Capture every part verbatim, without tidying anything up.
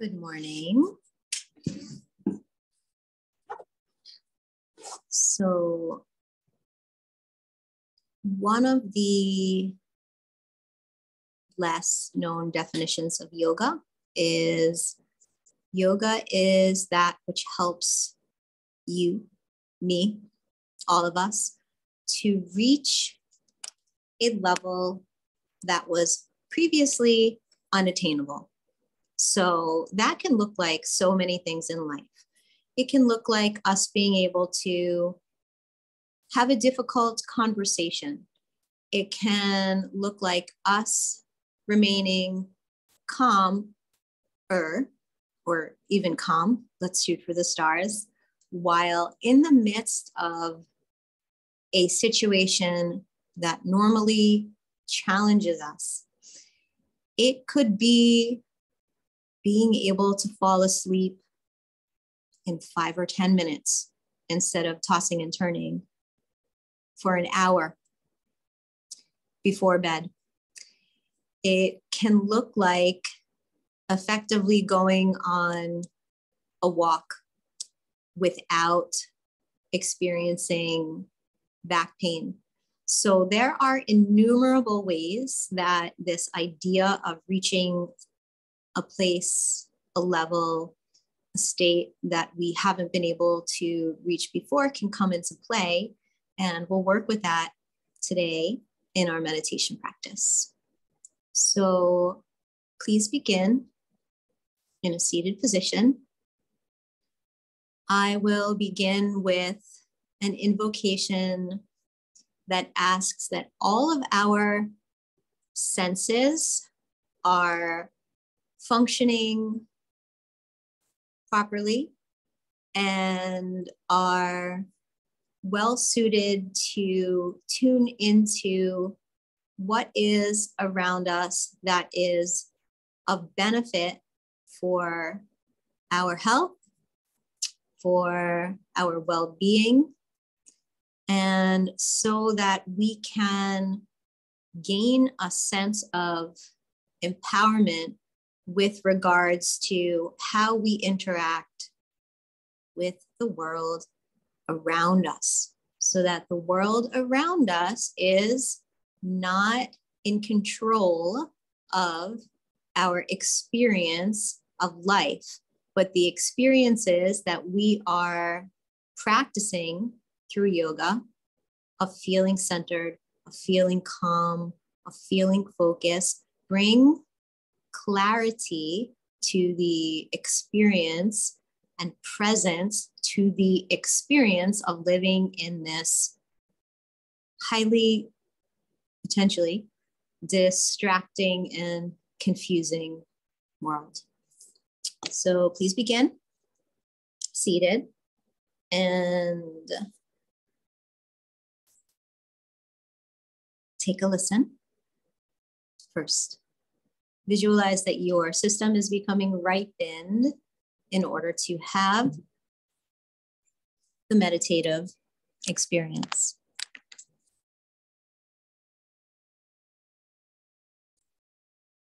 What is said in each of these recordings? Good morning. So one of the less known definitions of yoga is yoga is that which helps you, me, all of us to reach a level that was previously unattainable. So that can look like so many things in life. It can look like us being able to have a difficult conversation. It can look like us remaining calmer or even calm, let's shoot for the stars, while in the midst of a situation that normally challenges us. It could be being able to fall asleep in five or ten minutes instead of tossing and turning for an hour before bed. It can look like effectively going on a walk without experiencing back pain. So there are innumerable ways that this idea of reaching a place, a level, a state that we haven't been able to reach before can come into play. And we'll work with that today in our meditation practice. So please begin in a seated position. I will begin with an invocation that asks that all of our senses are functioning properly and are well suited to tune into what is around us that is of benefit for our health, for our well-being, and so that we can gain a sense of empowerment with regards to how we interact with the world around us, so that the world around us is not in control of our experience of life, but the experiences that we are practicing through yoga of feeling centered, of feeling calm, of feeling focused, bring clarity to the experience and presence to the experience of living in this highly, potentially distracting and confusing world. So please begin seated and take a listen first. Visualize that your system is becoming ripened in order to have the meditative experience.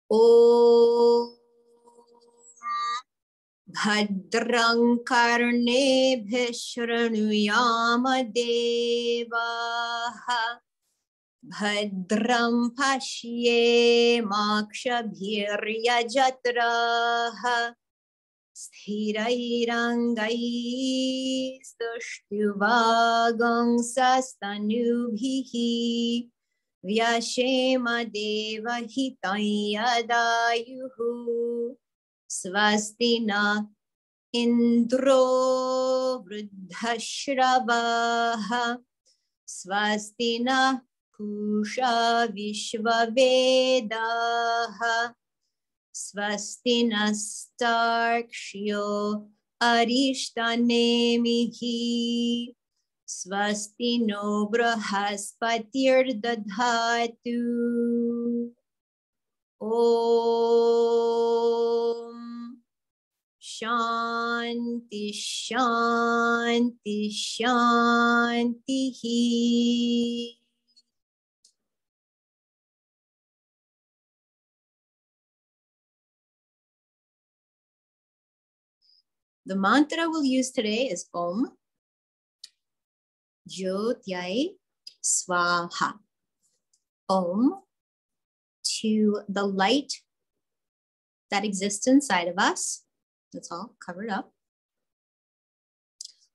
Om Bhadrangkarne Bhishrnu Yamadeva Bhadrampashye maksha bhirya jatraha Sthirairangai shthivagam sastanubhihi Vyashema deva hitaya dayuhu Svastinah Indro Vruddha Sravaha Svastinah Kusha Vishvavedaha Svastinah Starkshyo Arishthane mihi Svastino Brahaspatir Dadhatu. Om Shanti Shanti Shantihi. The mantra we'll use today is Om Jyotyai Svaha. Om, to the light that exists inside of us. That's all covered up.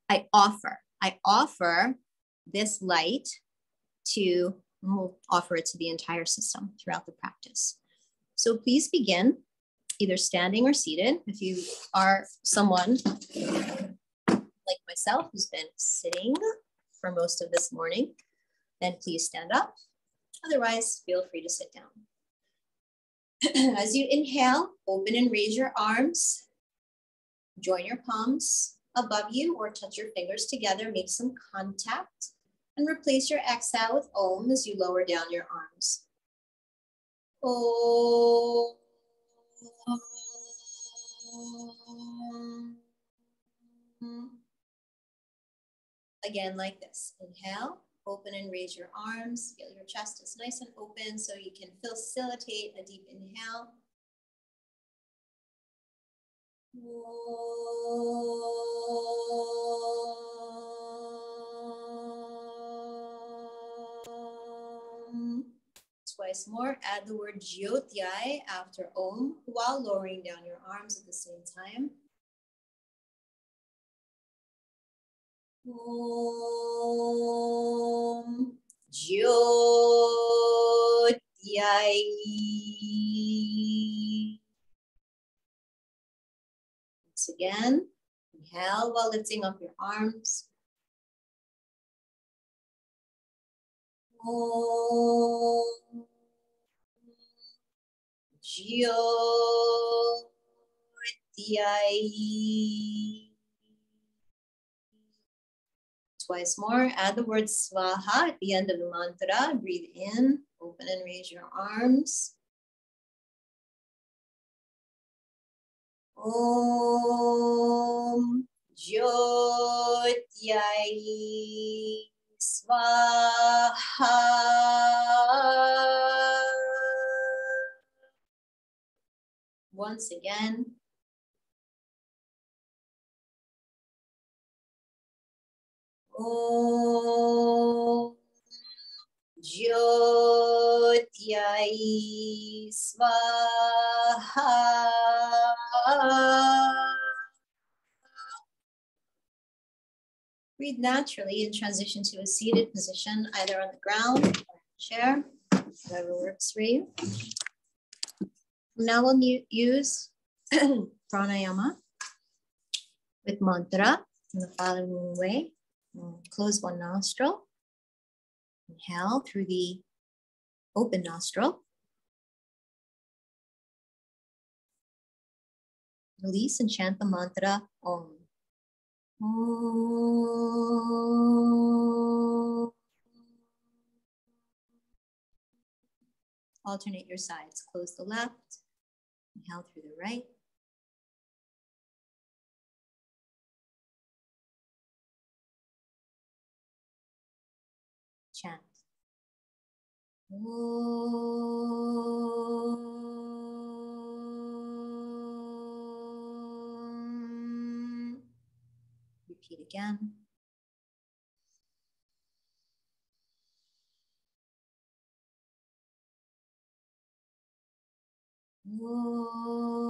I offer. I offer this light to, and we'll offer it to the entire system throughout the practice. So please begin, either standing or seated. If you are someone like myself who's been sitting for most of this morning, then please stand up. Otherwise, feel free to sit down. As you inhale, open and raise your arms. Join your palms above you or touch your fingers together. Make some contact and replace your exhale with Om as you lower down your arms. Om. Again, like this. Inhale, open and raise your arms. Feel your chest is nice and open so you can facilitate a deep inhale. Twice more, add the word Jyotyai after Om while lowering down your arms at the same time. Om Jyotyai. Once again, inhale while lifting up your arms. Om Jyotyai. Twice more, add the word Svaha at the end of the mantra. Breathe in, open and raise your arms. Om Jyotyai Svaha. Once again. Om Jyotyai Svaha. Breathe naturally and transition to a seated position, either on the ground or on the chair, whatever works for you. Now we'll use pranayama with mantra in the following way. Close one nostril, inhale through the open nostril, release and chant the mantra Om. Om. Alternate your sides, close the left, inhale through the right. Chant. Om. Repeat again. Om.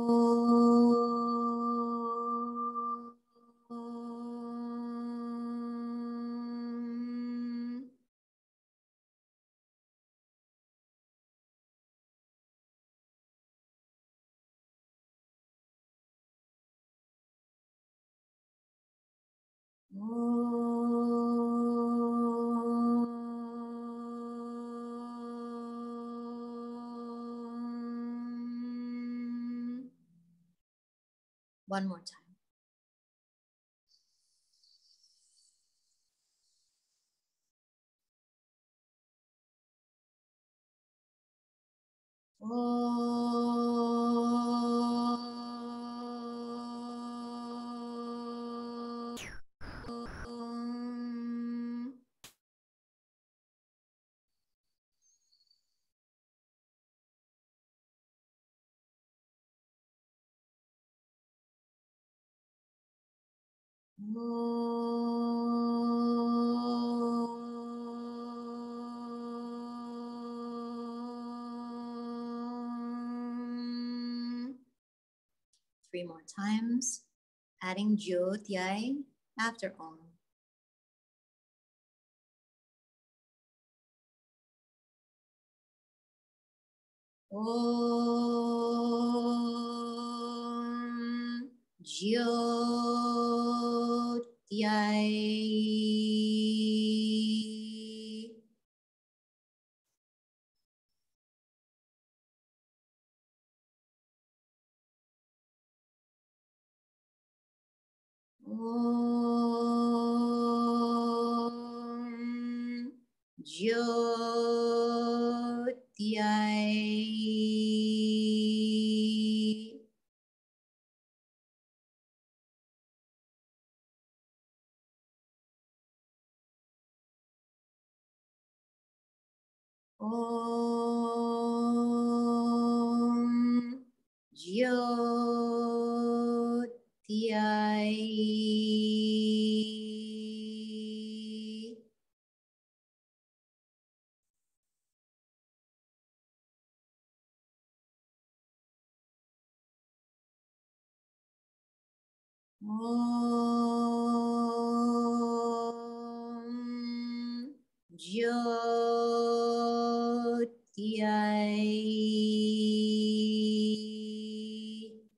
One more time. Three more times, adding Jyotyai after Om. Om Jyotyai Om Jyotyai Om Jyotyai Om Jyotyai Jyotyai.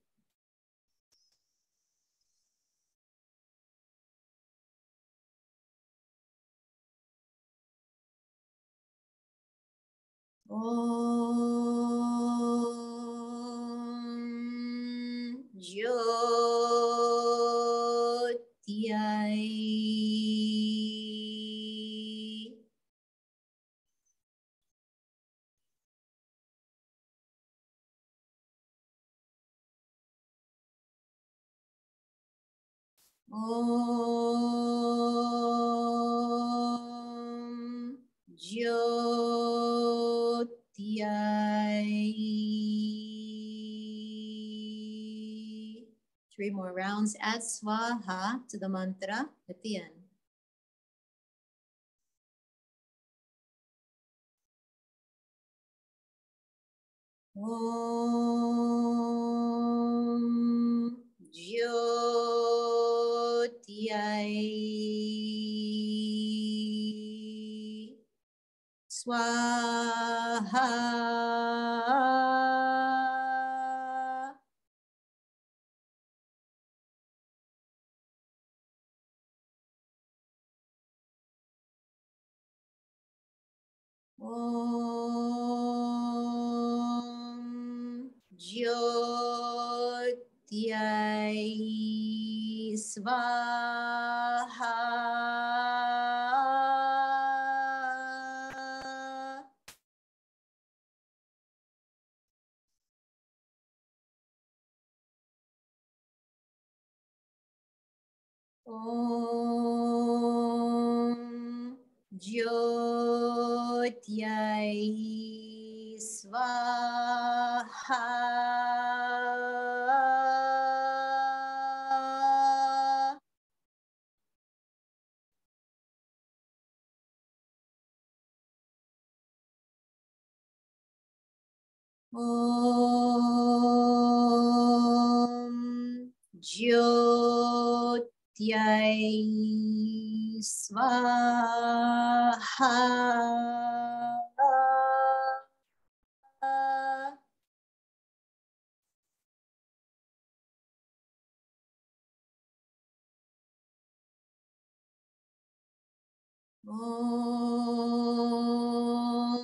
Om Jyotyai. Om Jyotyai. Three more rounds. Add Swaha to the mantra at the end. Om Jyotyai. Jyotyai Swaha. Om Jyotyai Svaha. Om Jyotyai Svaha. Om Jyotyai Svaha. Om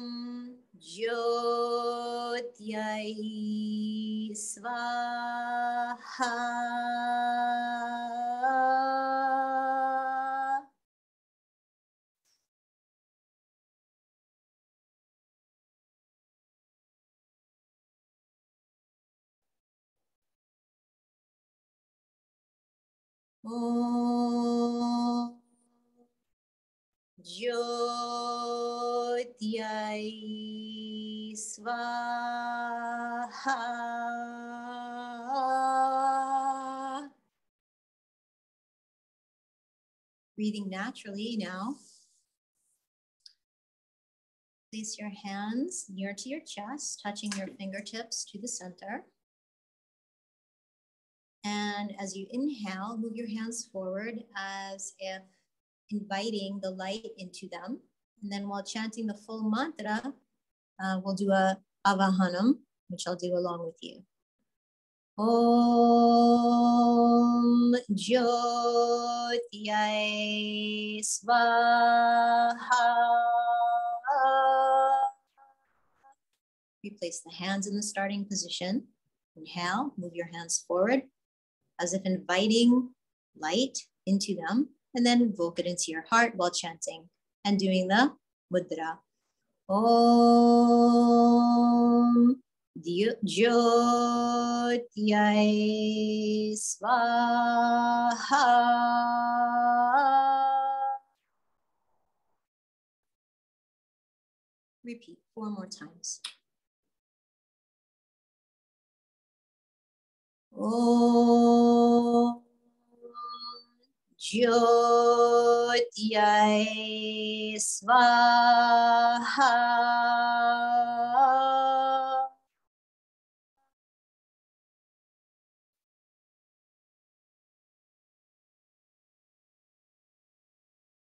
Jyotyai Jyotyai Svaha. Om Jyotyai Svaha. breathing naturally now. Place your hands near to your chest, touching your fingertips to the center. And as you inhale, move your hands forward as if inviting the light into them. And then while chanting the full mantra, uh, we'll do a avahanam, which I'll do along with you. Om Jyotyai Svaha. We place the hands in the starting position. Inhale, move your hands forward as if inviting light into them, and then invoke it into your heart while chanting and doing the mudra. Om Jyotyai Svaha. Repeat four more times. Om Jyotyai Svaha.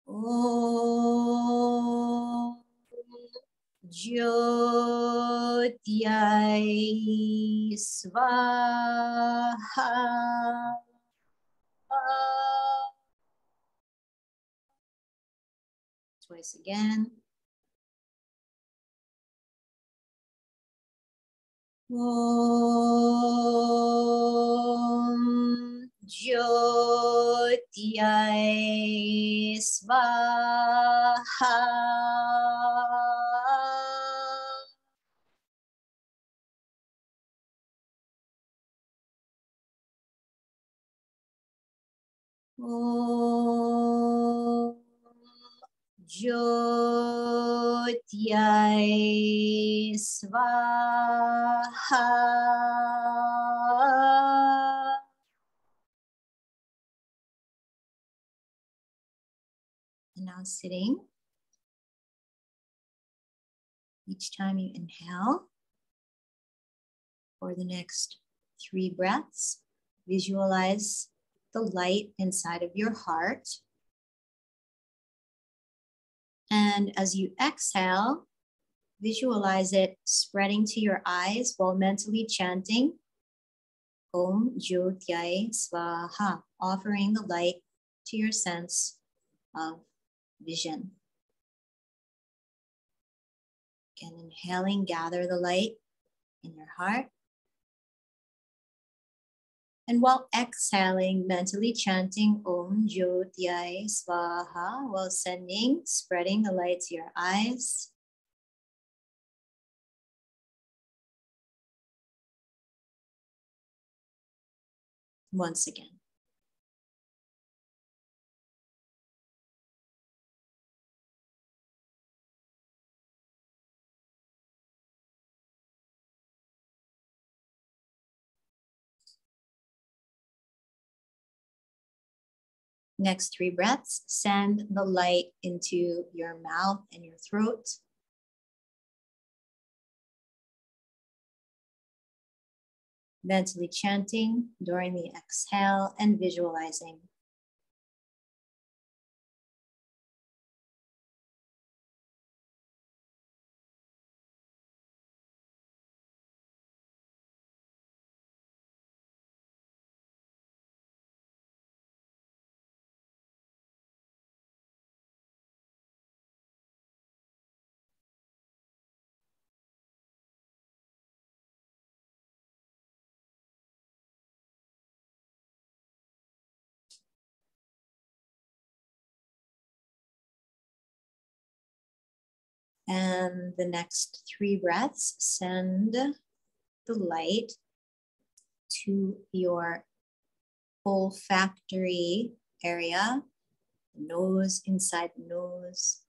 Om Jyotyai Svaha. Twice again. Om Jyotyai Svaha. Om Jyotyai Svaha. And now sitting. Each time you inhale, for the next three breaths, visualize the light inside of your heart. And as you exhale, visualize it spreading to your eyes while mentally chanting Om Jyotyai Svaha, offering the light to your sense of vision. Again, inhaling, gather the light in your heart. And while exhaling, mentally chanting Om Jyotyai Svaha, while sending, spreading the light to your eyes. Once again. Next three breaths, send the light into your mouth and your throat. Mentally chanting during the exhale and visualizing. And the next three breaths, send the light to your olfactory area, nose, inside the nose.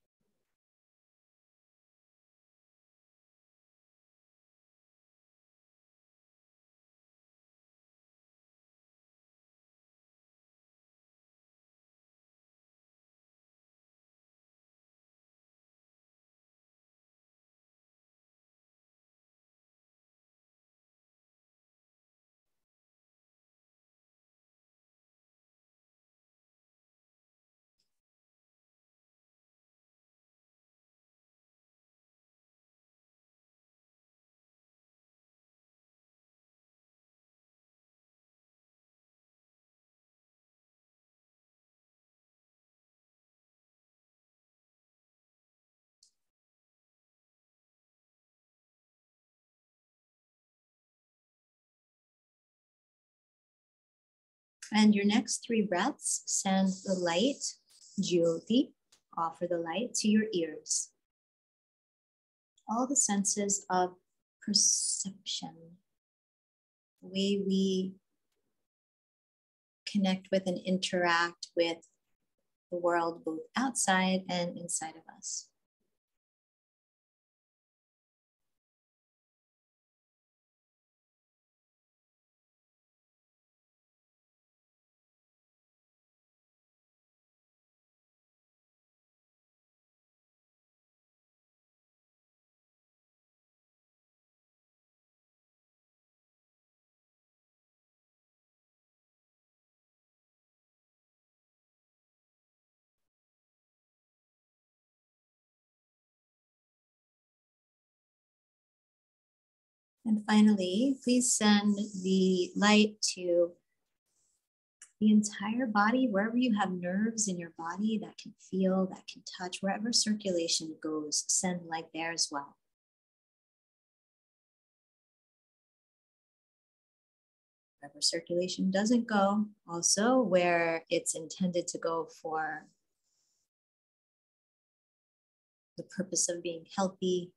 And your next three breaths, send the light, Jyoti, offer the light to your ears. All the senses of perception, the way we connect with and interact with the world, both outside and inside of us. And finally, please send the light to the entire body, wherever you have nerves in your body that can feel, that can touch, wherever circulation goes, send light there as well. Wherever circulation doesn't go, also where it's intended to go for the purpose of being healthy,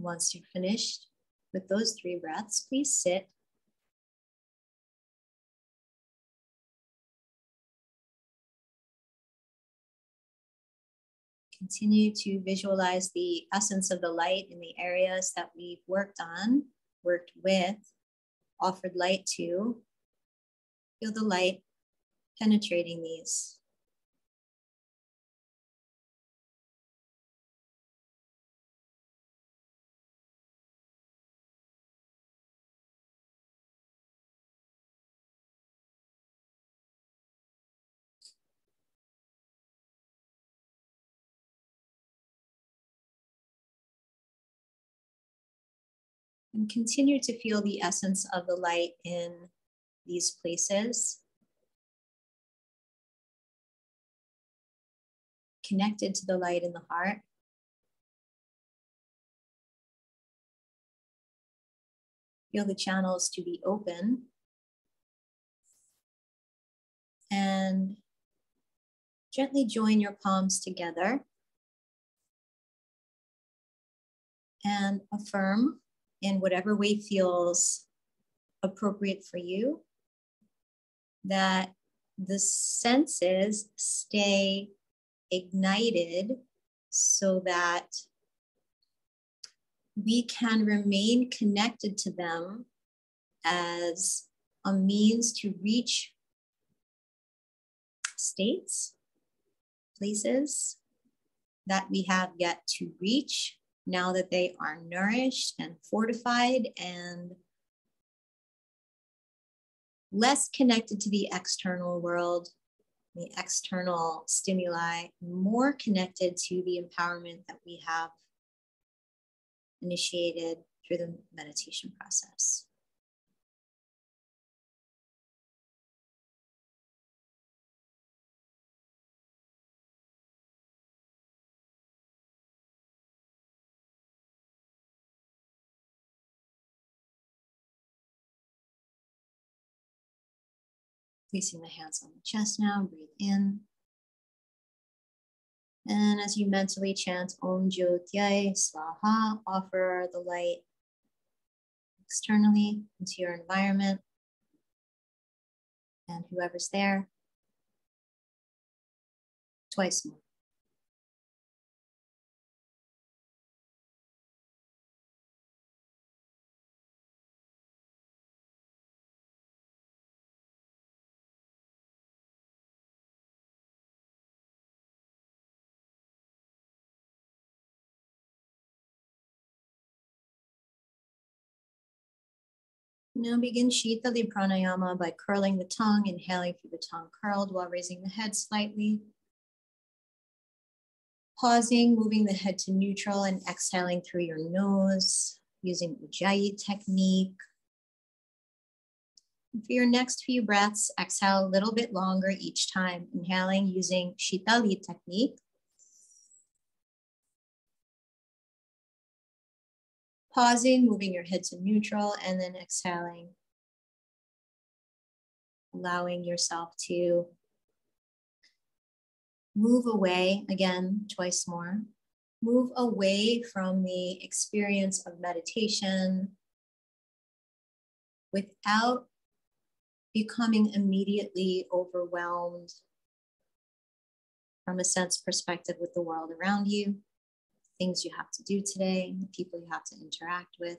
once you're finished with those three breaths, please sit. Continue to visualize the essence of the light in the areas that we've worked on, worked with, offered light to. Feel the light penetrating these. And continue to feel the essence of the light in these places, connected to the light in the heart. Feel the channels to be open. And gently join your palms together and affirm in whatever way feels appropriate for you, that the senses stay ignited so that we can remain connected to them as a means to reach states, places that we have yet to reach, now that they are nourished and fortified and less connected to the external world, the external stimuli, more connected to the empowerment that we have initiated through the meditation process. Placing the hands on the chest now, breathe in. And as you mentally chant Om Jyotyai Svaha, offer the light externally into your environment and whoever's there, twice more. Now begin Shitali pranayama by curling the tongue, inhaling through the tongue curled while raising the head slightly. Pausing, moving the head to neutral and exhaling through your nose using Ujjayi technique. And for your next few breaths, exhale a little bit longer each time, inhaling using Shitali technique. Pausing, moving your head to neutral, and then exhaling, allowing yourself to move away, again, twice more. Move away from the experience of meditation without becoming immediately overwhelmed from a sense perspective with the world around you, things you have to do today, the people you have to interact with.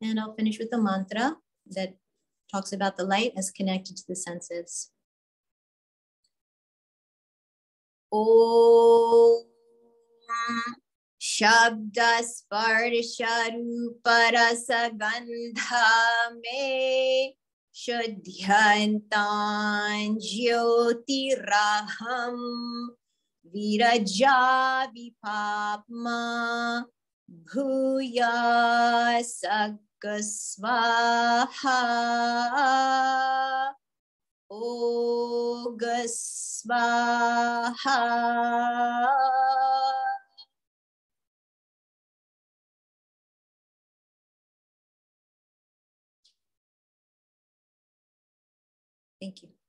And I'll finish with the mantra that talks about the light as connected to the senses. Om Shabda Sparsha Roopa Rasa Gandha Me Shuddhantan Jyotiraham Viraja Vipapma Bhuya Svaha, O Svaha. Thank you.